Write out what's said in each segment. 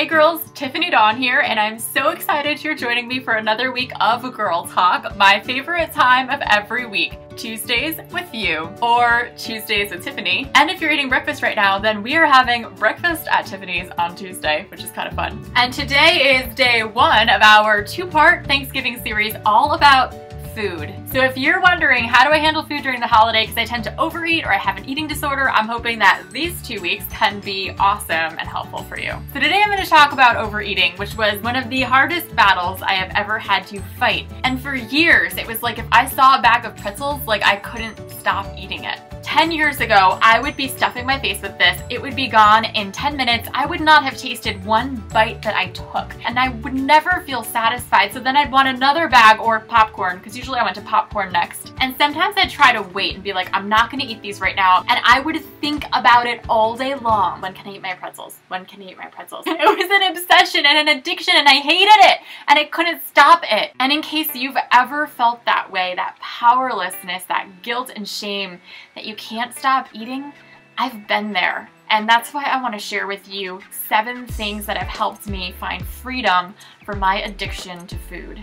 Hey girls, Tiffany Dawn here, and I'm so excited you're joining me for another week of Girl Talk, my favorite time of every week. Tuesdays with you, or Tuesdays with Tiffany. And if you're eating breakfast right now, then we are having breakfast at Tiffany's on Tuesday, which is kind of fun. And today is day one of our two-part Thanksgiving series all about food. So if you're wondering, how do I handle food during the holiday because I tend to overeat or I have an eating disorder, I'm hoping that these 2 weeks can be awesome and helpful for you. So today I'm going to talk about overeating, which was one of the hardest battles I have ever had to fight. And for years, it was like if I saw a bag of pretzels, like I couldn't stop eating it. 10 years ago, I would be stuffing my face with this. It would be gone in 10 minutes. I would not have tasted one bite that I took, and I would never feel satisfied. So then I'd want another bag or popcorn, because usually I went to popcorn next. And sometimes I'd try to wait and be like, I'm not gonna eat these right now. And I would think about it all day long. When can I eat my pretzels? When can I eat my pretzels? It was an obsession and an addiction, and I hated it, and I couldn't stop it. And in case you've ever felt that way, that powerlessness, that guilt and shame that you can't stop eating, I've been there. And that's why I want to share with you 7 things that have helped me find freedom for my addiction to food.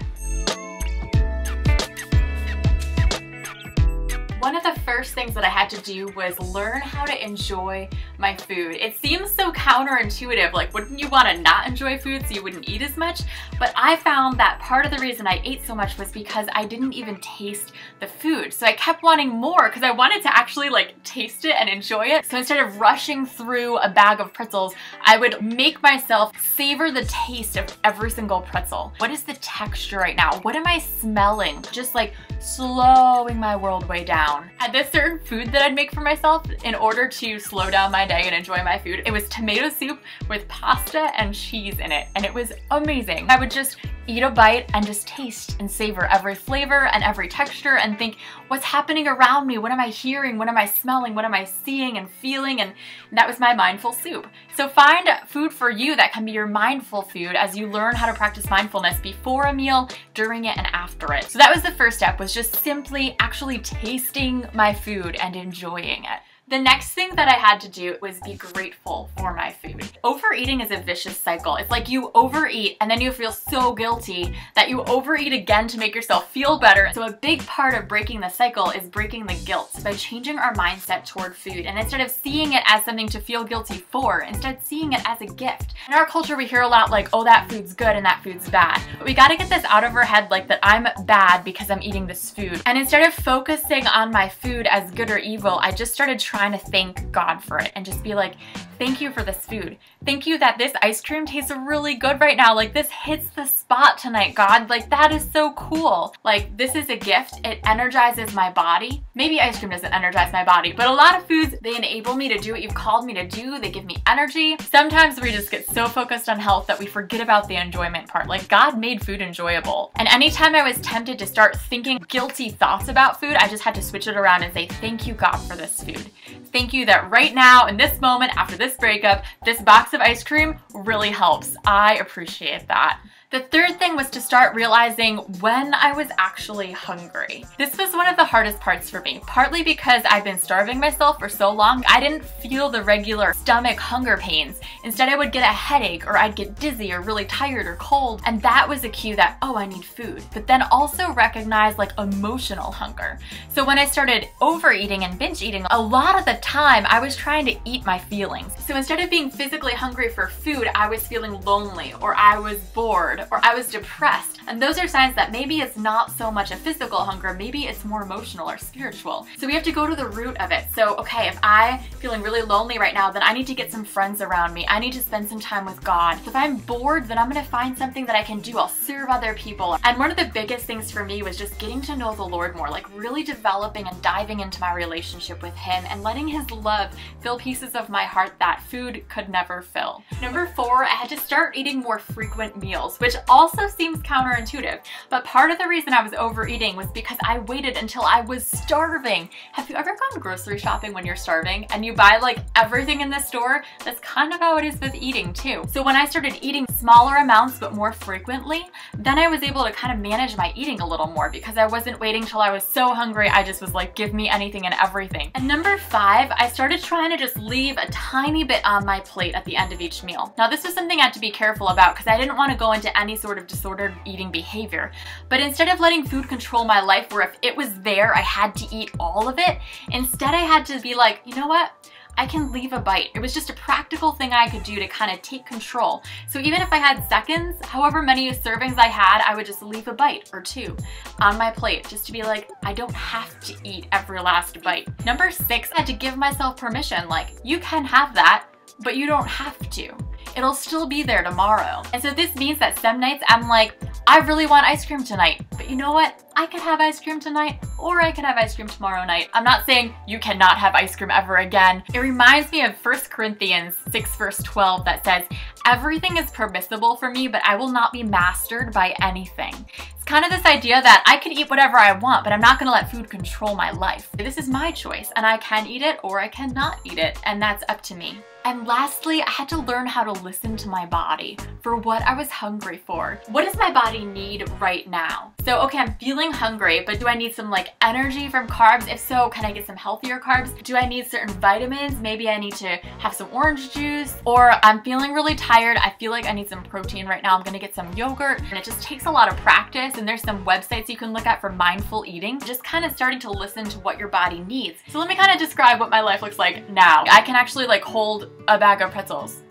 One of the first things that I had to do was learn how to enjoy my food. It seems so counterintuitive, like wouldn't you want to not enjoy food so you wouldn't eat as much? But I found that part of the reason I ate so much was because I didn't even taste the food. So I kept wanting more because I wanted to actually like taste it and enjoy it. So instead of rushing through a bag of pretzels, I would make myself savor the taste of every single pretzel. What is the texture right now? What am I smelling? Just like slowing my world way down. Had this certain food that I'd make for myself in order to slow down my day and enjoy my food. It was tomato soup with pasta and cheese in it, and it was amazing. I would just eat a bite and just taste and savor every flavor and every texture and think, what's happening around me? What am I hearing? What am I smelling? What am I seeing and feeling? And that was my mindful soup. So find food for you that can be your mindful food as you learn how to practice mindfulness before a meal, during it, and after it. So that was the first step, was just simply actually tasting my food and enjoying it. The next thing that I had to do was be grateful for my food. Overeating is a vicious cycle. It's like you overeat and then you feel so guilty that you overeat again to make yourself feel better. So a big part of breaking the cycle is breaking the guilt by changing our mindset toward food. And instead of seeing it as something to feel guilty for, instead seeing it as a gift. In our culture, we hear a lot like, oh, that food's good and that food's bad. But we gotta get this out of our head, like that I'm bad because I'm eating this food. And instead of focusing on my food as good or evil, I just started trying to thank God for it and just be like, thank you for this food. Thank you that this ice cream tastes really good right now. Like this hits the spot tonight, God. Like that is so cool. Like this is a gift. It energizes my body. Maybe ice cream doesn't energize my body, but a lot of foods, they enable me to do what you've called me to do. They give me energy. Sometimes we just get so focused on health that we forget about the enjoyment part. Like God made food enjoyable. And anytime I was tempted to start thinking guilty thoughts about food, I just had to switch it around and say, thank you, God, for this food. Thank you that right now, in this moment, after this breakup, this box of ice cream really helps. I appreciate that. The third thing was to start realizing when I was actually hungry. This was one of the hardest parts for me, partly because I've been starving myself for so long, I didn't feel the regular stomach hunger pains. Instead, I would get a headache, or I'd get dizzy, or really tired, or cold, and that was a cue that, oh, I need food. But then also recognize like emotional hunger. So when I started overeating and binge eating, a lot of the time I was trying to eat my feelings. So instead of being physically hungry for food, I was feeling lonely, or I was bored, or I was depressed. And those are signs that maybe it's not so much a physical hunger, maybe it's more emotional or spiritual. So we have to go to the root of it. So, okay, if I'm feeling really lonely right now, then I need to get some friends around me. I need to spend some time with God. If I'm bored, then I'm gonna find something that I can do. I'll serve other people. And one of the biggest things for me was just getting to know the Lord more, like really developing and diving into my relationship with Him and letting His love fill pieces of my heart that food could never fill. Number 4, I had to start eating more frequent meals, which which also seems counterintuitive. But part of the reason I was overeating was because I waited until I was starving. Have you ever gone grocery shopping when you're starving and you buy like everything in the store? That's kind of how it is with eating too. So when I started eating smaller amounts but more frequently, then I was able to kind of manage my eating a little more because I wasn't waiting till I was so hungry. I just was like, give me anything and everything. And number 5, I started trying to just leave a tiny bit on my plate at the end of each meal. Now this was something I had to be careful about because I didn't want to go into any sort of disordered eating behavior. But instead of letting food control my life where if it was there, I had to eat all of it, instead I had to be like, you know what? I can leave a bite. It was just a practical thing I could do to kind of take control. So even if I had seconds, however many servings I had, I would just leave a bite or two on my plate just to be like, I don't have to eat every last bite. Number 6, I had to give myself permission, like, you can have that, but you don't have to. It'll still be there tomorrow. And so this means that some nights I'm like, I really want ice cream tonight, but you know what? I could have ice cream tonight, or I could have ice cream tomorrow night. I'm not saying you cannot have ice cream ever again. It reminds me of 1 Corinthians 6 verse 12 that says, everything is permissible for me, but I will not be mastered by anything. It's kind of this idea that I could eat whatever I want, but I'm not gonna let food control my life. This is my choice, and I can eat it or I cannot eat it, and that's up to me. And lastly, I had to learn how to listen to my body for what I was hungry for. What does my body need right now? So, okay, I'm feeling hungry, but do I need some like energy from carbs? If so, can I get some healthier carbs? Do I need certain vitamins? Maybe I need to have some orange juice, or I'm feeling really tired. I feel like I need some protein right now. I'm gonna get some yogurt. And it just takes a lot of practice. And there's some websites you can look at for mindful eating, just kind of starting to listen to what your body needs. So let me kind of describe what my life looks like now. I can actually like hold a bag of pretzels.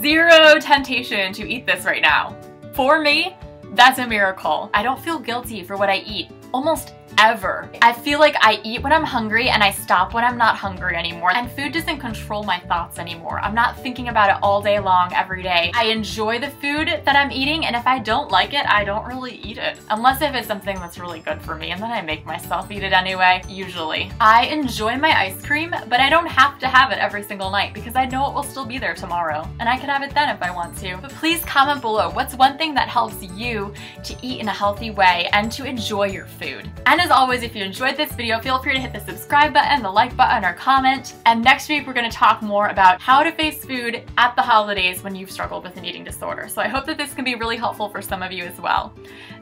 Zero temptation to eat this right now. For me, that's a miracle. I don't feel guilty for what I eat, almost ever. I feel like I eat when I'm hungry and I stop when I'm not hungry anymore. And food doesn't control my thoughts anymore. I'm not thinking about it all day long, every day. I enjoy the food that I'm eating, and if I don't like it, I don't really eat it. Unless if it's something that's really good for me, and then I make myself eat it anyway, usually. I enjoy my ice cream, but I don't have to have it every single night because I know it will still be there tomorrow, and I can have it then if I want to. But please comment below, what's one thing that helps you to eat in a healthy way and to enjoy your food? And as always, if you enjoyed this video, feel free to hit the subscribe button, the like button, or comment. And next week, we're going to talk more about how to face food at the holidays when you've struggled with an eating disorder. So I hope that this can be really helpful for some of you as well.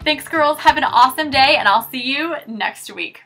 Thanks, girls. Have an awesome day, and I'll see you next week.